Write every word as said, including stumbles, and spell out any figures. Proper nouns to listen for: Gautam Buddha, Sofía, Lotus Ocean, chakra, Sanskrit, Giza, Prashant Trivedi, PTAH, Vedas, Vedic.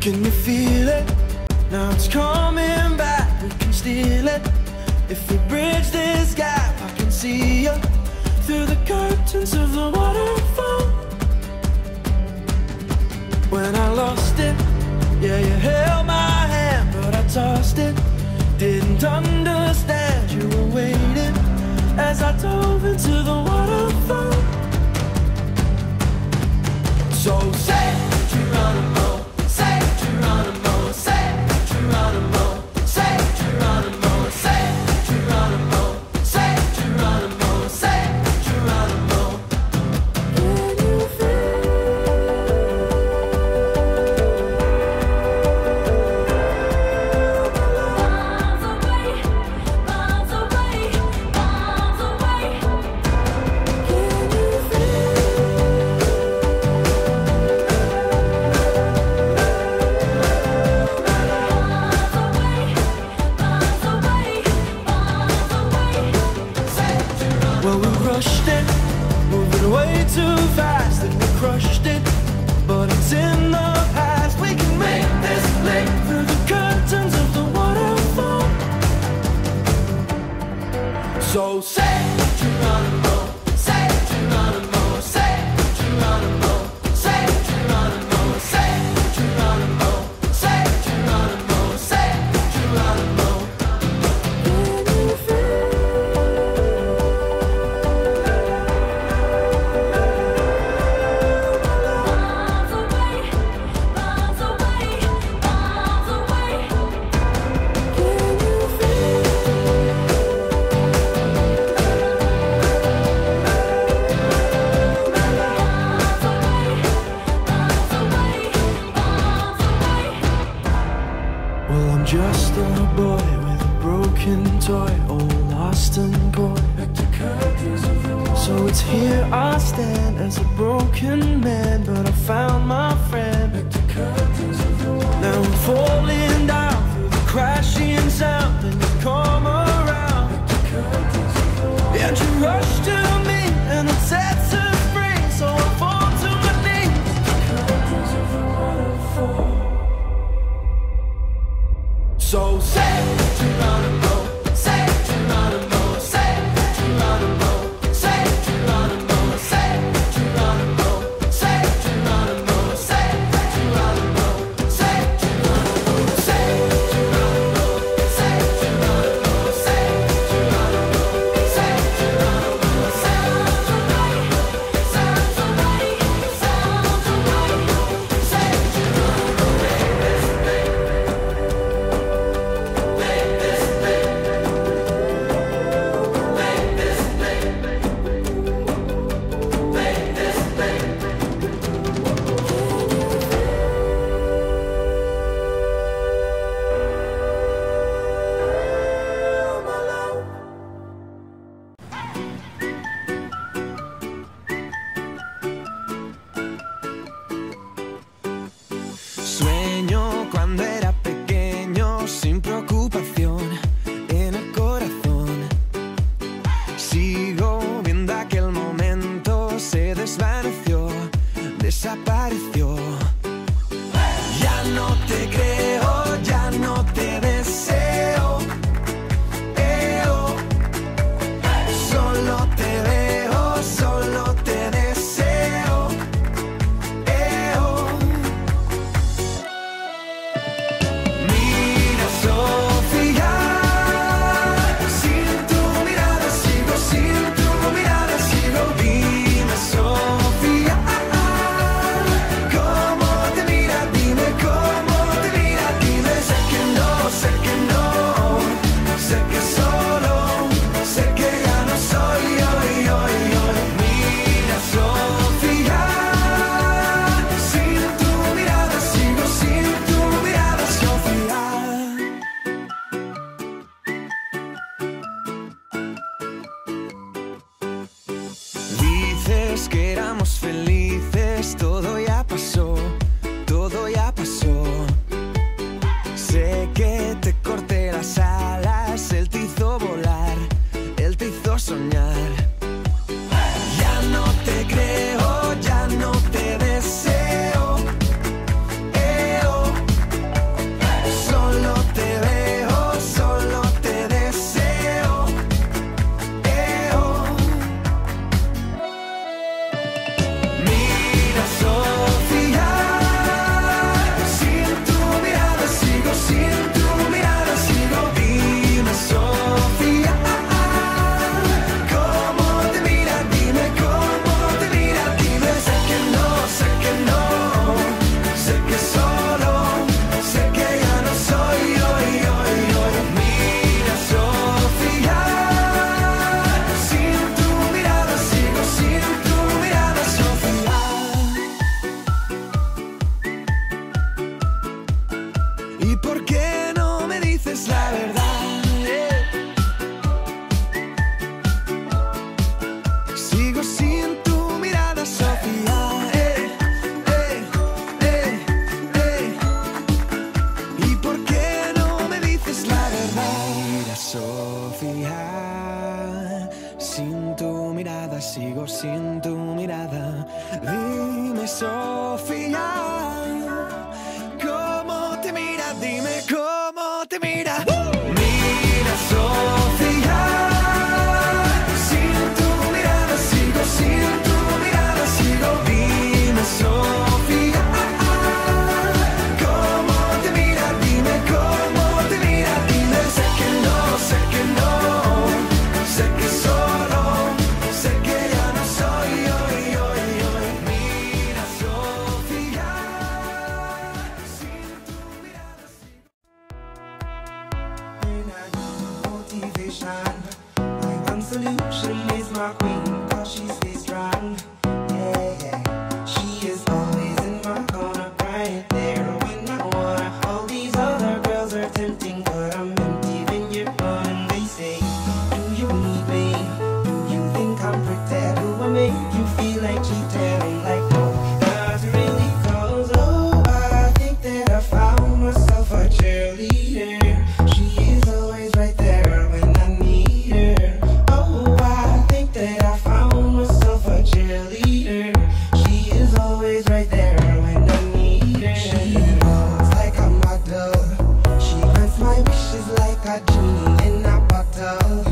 Can you feel it? Now it's coming back. We can steal it. If we bridge this gap, I can see you through the curtains of the waterfall. When I lost it, yeah, you held my hand, but I tossed it. Didn't understand you were waiting as I dove into the waterfall. So say Geronimo. Well, we rushed it, moving way too fast, and we crushed it, but it's in the past. We can make this leap through the curtains of the waterfall. So say Geronimo, say Geronimo, say Geronimo, say Geronimo, say Geronimo, say Geronimo, say Geronimo. Just a boy with a broken toy, all lost and poor. So it's here I stand as a broken man, but I found my friend. Now I'm falling down through the crashing sound, and you come around, and you rush to me, and it sets us free. So I fall to my knees. So say Geronimo, say Geronimo, say Geronimo, say Geronimo, say Geronimo, say Geronimo, say Geronimo, say Geronimo, say Geronimo, say Geronimo, say Geronimo, say Geronimo, sounds alright, sounds alright, sounds alright, say Geronimo. Sueño cuando era pequeño, sin preocupación en el corazón. Sigo viendo aquel momento, se desvaneció, desapareció. Ya no te creo, ya no te deseo, eh, oh. Solo te veo, solo te deseo, eh, oh. Mira, Sofía, sin tu mirada sigo, sin tu mirada sigo. Dime, Sofía, Dime, Sofía, ¿cómo te mira? Dime, ¿cómo te mira? ¡Uh! Mira, Sofía, sin tu mirada sigo, sin tu mirada sigo. Dime, Sofía, ¿cómo te mira? Dime, ¿cómo te mira? Dime, sé que no, sé que no, sé que solo, sé que ya no soy yo. My one solution is my queen, 'cause she stays strong. Yeah, yeah. She is always in my corner, right there when I wanna. All these other girls are tempting, but I'm empty when you're gone. And they say, do you need me? Do you think I'm pretend? Do I make you feel like cheating? I'm like, no, not really, 'cause oh, I think that I found myself a cheerleader. She is always right there. Like a genie in a bottle.